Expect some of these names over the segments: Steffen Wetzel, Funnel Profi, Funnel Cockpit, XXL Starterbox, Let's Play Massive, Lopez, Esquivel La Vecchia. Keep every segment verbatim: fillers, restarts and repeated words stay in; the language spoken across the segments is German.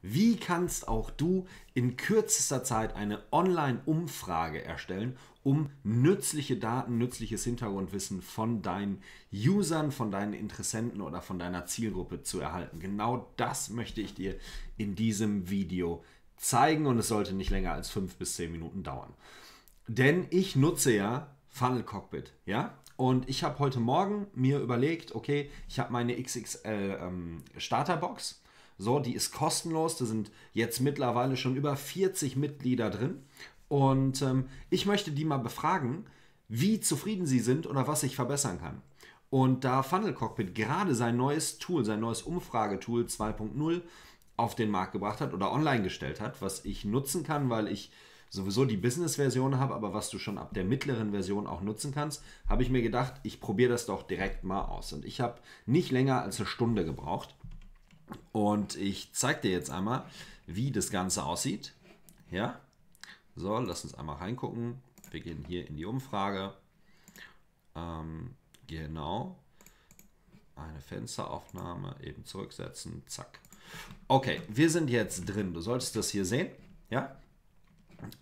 Wie kannst auch du in kürzester Zeit eine Online-Umfrage erstellen, um nützliche Daten, nützliches Hintergrundwissen von deinen Usern, von deinen Interessenten oder von deiner Zielgruppe zu erhalten? Genau das möchte ich dir in diesem Video zeigen und es sollte nicht länger als fünf bis zehn Minuten dauern. Denn ich nutze ja Funnel Cockpit, ja? Und ich habe heute Morgen mir überlegt, okay, ich habe meine X X L ähm, Starterbox. So, die ist kostenlos, da sind jetzt mittlerweile schon über vierzig Mitglieder drin und ähm, ich möchte die mal befragen, wie zufrieden sie sind oder was ich verbessern kann. Und da Funnel Cockpit gerade sein neues Tool, sein neues Umfragetool zwei punkt null auf den Markt gebracht hat oder online gestellt hat, was ich nutzen kann, weil ich sowieso die Business-Version habe, aber was du schon ab der mittleren Version auch nutzen kannst, habe ich mir gedacht, ich probiere das doch direkt mal aus. Und ich habe nicht länger als eine Stunde gebraucht. Und ich zeige dir jetzt einmal, wie das Ganze aussieht. Ja, so, lass uns einmal reingucken. Wir gehen hier in die Umfrage. Ähm, genau. Eine Fensteraufnahme, eben zurücksetzen, zack. Okay, wir sind jetzt drin. Du solltest das hier sehen. Ja,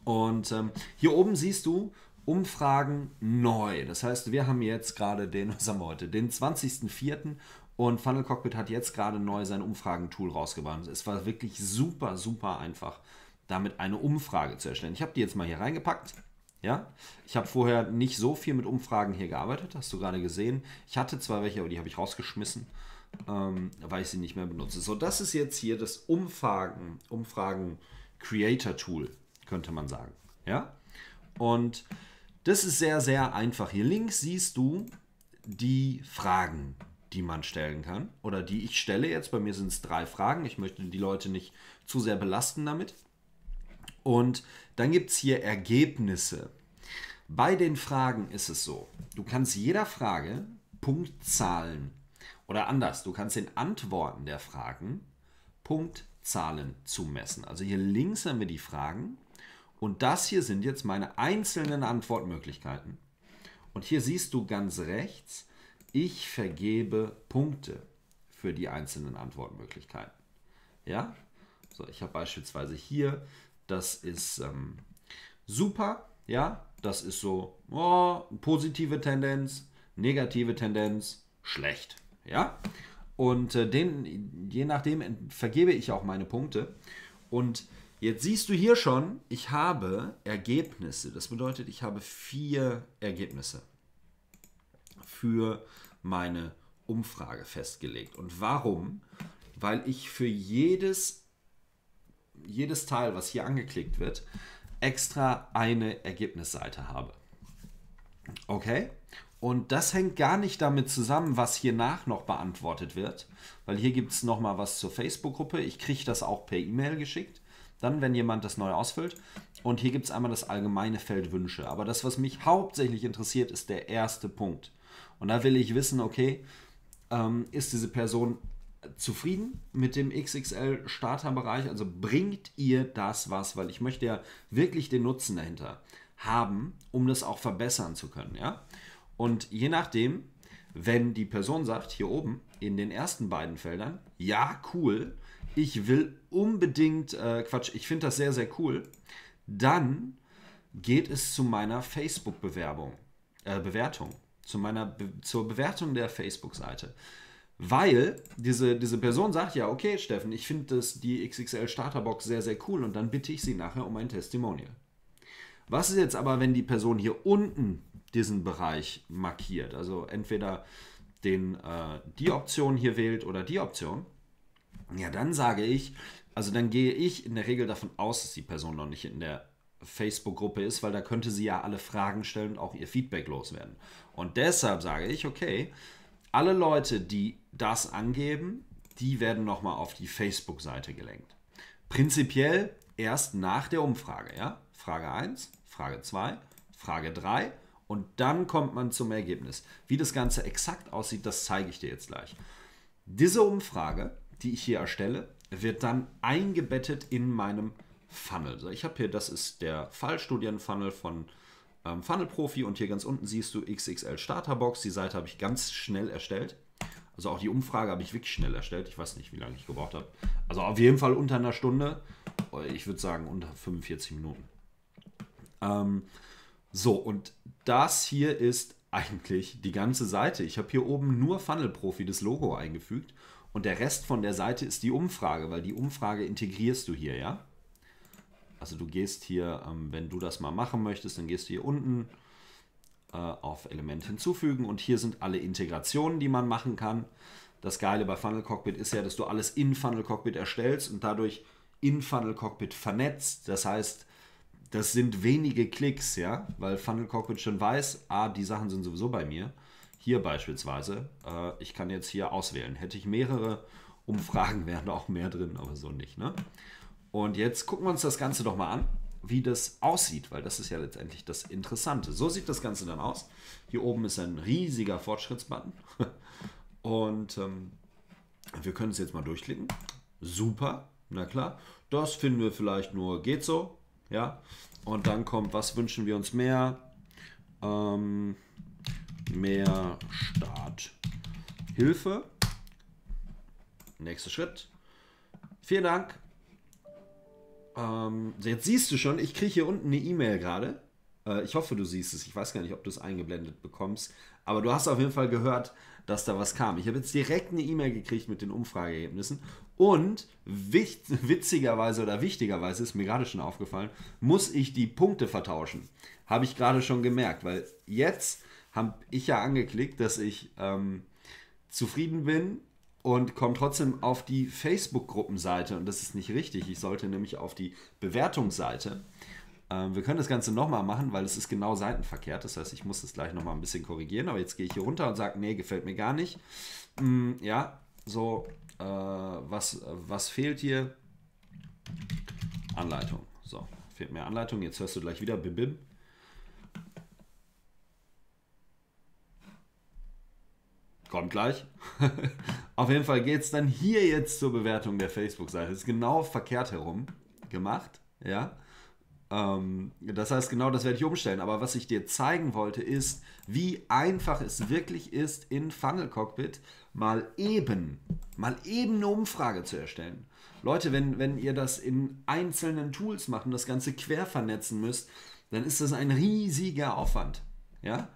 und ähm, hier oben siehst du Umfragen neu. Das heißt, wir haben jetzt gerade den, was haben wir heute, den zwanzigsten vierten und Funnel Cockpit hat jetzt gerade neu sein Umfragentool rausgebracht. Es war wirklich super, super einfach, damit eine Umfrage zu erstellen. Ich habe die jetzt mal hier reingepackt. Ja? Ich habe vorher nicht so viel mit Umfragen hier gearbeitet, hast du gerade gesehen. Ich hatte zwar welche, aber die habe ich rausgeschmissen, ähm, weil ich sie nicht mehr benutze. So, das ist jetzt hier das Umfragen, Umfragen Creator Tool, könnte man sagen. Ja? Und das ist sehr, sehr einfach. Hier links siehst du die Fragen, die man stellen kann oder die ich stelle jetzt. Bei mir sind es drei Fragen. Ich möchte die Leute nicht zu sehr belasten damit. Und dann gibt es hier Ergebnisse. Bei den Fragen ist es so, du kannst jeder Frage Punktzahlen oder anders, du kannst den Antworten der Fragen Punktzahlen zumessen. Also hier links haben wir die Fragen und das hier sind jetzt meine einzelnen Antwortmöglichkeiten. Und hier siehst du ganz rechts, ich vergebe Punkte für die einzelnen Antwortmöglichkeiten. Ja, so, ich habe beispielsweise hier, das ist ähm, super, ja, das ist so, oh, positive Tendenz, negative Tendenz, schlecht, ja. Und äh, den, je nachdem vergebe ich auch meine Punkte. Und jetzt siehst du hier schon, ich habe Ergebnisse. Das bedeutet, ich habe vier Ergebnisse für meine Umfrage festgelegt. Und warum? Weil ich für jedes, jedes Teil, was hier angeklickt wird, extra eine Ergebnisseite habe. Okay? Und das hängt gar nicht damit zusammen, was hiernach noch beantwortet wird, weil hier gibt es nochmal was zur Facebook-Gruppe. Ich kriege das auch per E-Mail geschickt, dann, wenn jemand das neu ausfüllt. Und hier gibt es einmal das allgemeine Feld Wünsche. Aber das, was mich hauptsächlich interessiert, ist der erste Punkt. Und da will ich wissen, okay, ähm, ist diese Person zufrieden mit dem X X L Starterbereich? Also bringt ihr das was? Weil ich möchte ja wirklich den Nutzen dahinter haben, um das auch verbessern zu können. Ja? Und je nachdem, wenn die Person sagt, hier oben in den ersten beiden Feldern, ja, cool, ich will unbedingt, äh, Quatsch, ich finde das sehr, sehr cool, dann geht es zu meiner Facebook-Bewerbung, äh, Bewertung. Zu meiner Be zur Bewertung der Facebook-Seite. Weil diese, diese Person sagt, ja, okay, Steffen, ich finde die X X L Starterbox sehr, sehr cool und dann bitte ich sie nachher um ein Testimonial. Was ist jetzt aber, wenn die Person hier unten diesen Bereich markiert? Also entweder den, äh, die Option hier wählt oder die Option. Ja, dann sage ich, also dann gehe ich in der Regel davon aus, dass die Person noch nicht in der Facebook-Gruppe ist, weil da könnte sie ja alle Fragen stellen und auch ihr Feedback loswerden. Und deshalb sage ich, okay, alle Leute, die das angeben, die werden nochmal auf die Facebook-Seite gelenkt. Prinzipiell erst nach der Umfrage, ja? Frage eins, Frage zwei, Frage drei und dann kommt man zum Ergebnis. Wie das Ganze exakt aussieht, das zeige ich dir jetzt gleich. Diese Umfrage, die ich hier erstelle, wird dann eingebettet in meinem Funnel. So, ich habe hier, das ist der Fallstudien-Funnel von ähm, Funnel Profi und hier ganz unten siehst du X X L Starterbox. Die Seite habe ich ganz schnell erstellt. Also auch die Umfrage habe ich wirklich schnell erstellt. Ich weiß nicht, wie lange ich gebraucht habe. Also auf jeden Fall unter einer Stunde. Ich würde sagen unter fünfundvierzig Minuten. Ähm, so, und das hier ist eigentlich die ganze Seite. Ich habe hier oben nur Funnel Profi, das Logo, eingefügt. Und der Rest von der Seite ist die Umfrage, weil die Umfrage integrierst du hier, ja? Also du gehst hier, ähm, wenn du das mal machen möchtest, dann gehst du hier unten äh, auf Element hinzufügen und hier sind alle Integrationen, die man machen kann. Das Geile bei Funnel Cockpit ist ja, dass du alles in Funnel Cockpit erstellst und dadurch in Funnel Cockpit vernetzt. Das heißt, das sind wenige Klicks, ja, weil Funnel Cockpit schon weiß, ah, die Sachen sind sowieso bei mir. Hier beispielsweise, äh, ich kann jetzt hier auswählen. Hätte ich mehrere Umfragen, wären da auch mehr drin, aber so nicht, ne? Und jetzt gucken wir uns das Ganze doch mal an, wie das aussieht, weil das ist ja letztendlich das Interessante. So sieht das Ganze dann aus. Hier oben ist ein riesiger Fortschrittsbutton und ähm, wir können es jetzt mal durchklicken. Super, na klar. Das finden wir vielleicht nur, geht so. Ja. Und dann kommt, was wünschen wir uns mehr? Ähm, mehr Starthilfe. Nächster Schritt. Vielen Dank. Jetzt siehst du schon, ich kriege hier unten eine E-Mail gerade. Ich hoffe, du siehst es. Ich weiß gar nicht, ob du es eingeblendet bekommst. Aber du hast auf jeden Fall gehört, dass da was kam. Ich habe jetzt direkt eine E-Mail gekriegt mit den Umfrageergebnissen. Und witzigerweise oder wichtigerweise, ist mir gerade schon aufgefallen, muss ich die Punkte vertauschen. Habe ich gerade schon gemerkt, weil jetzt habe ich ja angeklickt, dass ich ähm, zufrieden bin. Und komme trotzdem auf die Facebook-Gruppenseite. Und das ist nicht richtig. Ich sollte nämlich auf die Bewertungsseite. Ähm, wir können das Ganze nochmal machen, weil es ist genau seitenverkehrt. Das heißt, ich muss das gleich nochmal ein bisschen korrigieren. Aber jetzt gehe ich hier runter und sage, nee, gefällt mir gar nicht. Hm, ja, so, äh, was, was fehlt hier? Anleitung. So, fehlt mir Anleitung. Jetzt hörst du gleich wieder bim bim. Kommt gleich. Auf jeden Fall geht es dann hier jetzt zur Bewertung der Facebook-Seite. Das ist genau verkehrt herum gemacht. Ja? Ähm, das heißt, genau das werde ich umstellen. Aber was ich dir zeigen wollte, ist, wie einfach es wirklich ist, in Funnel Cockpit mal eben, mal eben eine Umfrage zu erstellen. Leute, wenn, wenn ihr das in einzelnen Tools macht und das Ganze quer vernetzen müsst, dann ist das ein riesiger Aufwand. Ja?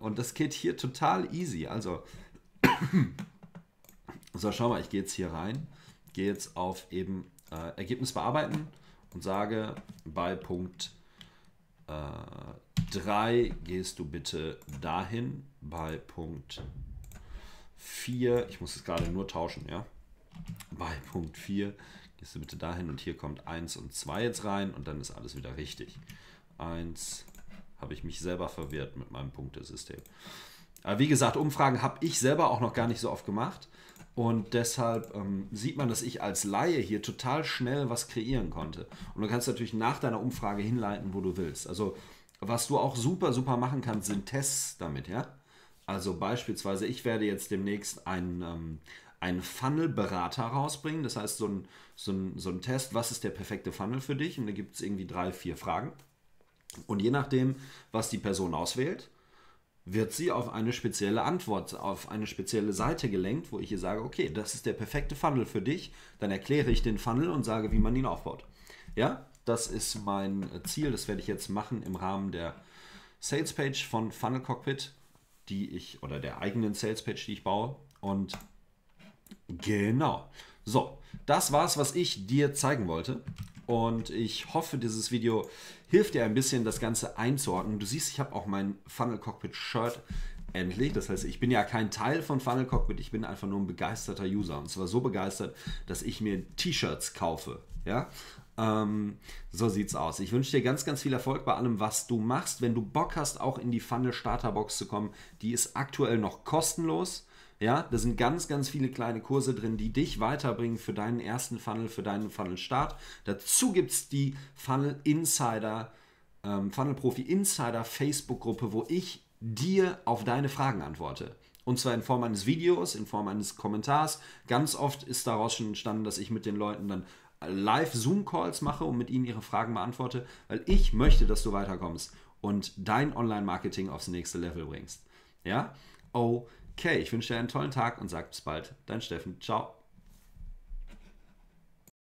Und das geht hier total easy. Also, so, schau mal, ich gehe jetzt hier rein, gehe jetzt auf eben äh, Ergebnis bearbeiten und sage, bei Punkt drei gehst du bitte dahin, bei Punkt vier, ich muss es gerade nur tauschen, ja, bei Punkt vier gehst du bitte dahin und hier kommt eins und zwei jetzt rein und dann ist alles wieder richtig. eins, habe ich mich selber verwirrt mit meinem Punktesystem. Aber wie gesagt, Umfragen habe ich selber auch noch gar nicht so oft gemacht. Und deshalb ähm, sieht man, dass ich als Laie hier total schnell was kreieren konnte. Und du kannst natürlich nach deiner Umfrage hinleiten, wo du willst. Also was du auch super, super machen kannst, sind Tests damit. Ja? Also beispielsweise, ich werde jetzt demnächst einen, ähm, einen Funnel-Berater rausbringen. Das heißt, so ein, so, ein, so ein Test, was ist der perfekte Funnel für dich? Und da gibt es irgendwie drei, vier Fragen. Und je nachdem, was die Person auswählt, wird sie auf eine spezielle Antwort, auf eine spezielle Seite gelenkt, wo ich ihr sage, okay, das ist der perfekte Funnel für dich. Dann erkläre ich den Funnel und sage, wie man ihn aufbaut. Ja, das ist mein Ziel. Das werde ich jetzt machen im Rahmen der Sales Page von Funnel Cockpit, die ich, oder der eigenen Sales Page, die ich baue. Und genau. So, das war's, was ich dir zeigen wollte. Und ich hoffe, dieses Video hilft dir ein bisschen, das Ganze einzuordnen. Du siehst, ich habe auch mein Funnel Cockpit Shirt endlich. Das heißt, ich bin ja kein Teil von Funnel Cockpit, ich bin einfach nur ein begeisterter User. Und zwar so begeistert, dass ich mir T-Shirts kaufe. Ja? Ähm, so sieht's aus. Ich wünsche dir ganz, ganz viel Erfolg bei allem, was du machst. Wenn du Bock hast, auch in die Funnel Starterbox zu kommen, die ist aktuell noch kostenlos. Ja, da sind ganz, ganz viele kleine Kurse drin, die dich weiterbringen für deinen ersten Funnel, für deinen Funnel-Start. Dazu gibt es die Funnel Insider, ähm, Funnel Profi Insider Facebook-Gruppe, wo ich dir auf deine Fragen antworte. Und zwar in Form eines Videos, in Form eines Kommentars. Ganz oft ist daraus schon entstanden, dass ich mit den Leuten dann live Zoom-Calls mache und mit ihnen ihre Fragen beantworte, weil ich möchte, dass du weiterkommst und dein Online-Marketing aufs nächste Level bringst. Ja? Oh, Okay, ich wünsche dir einen tollen Tag und sage bis bald. Dein Steffen. Ciao.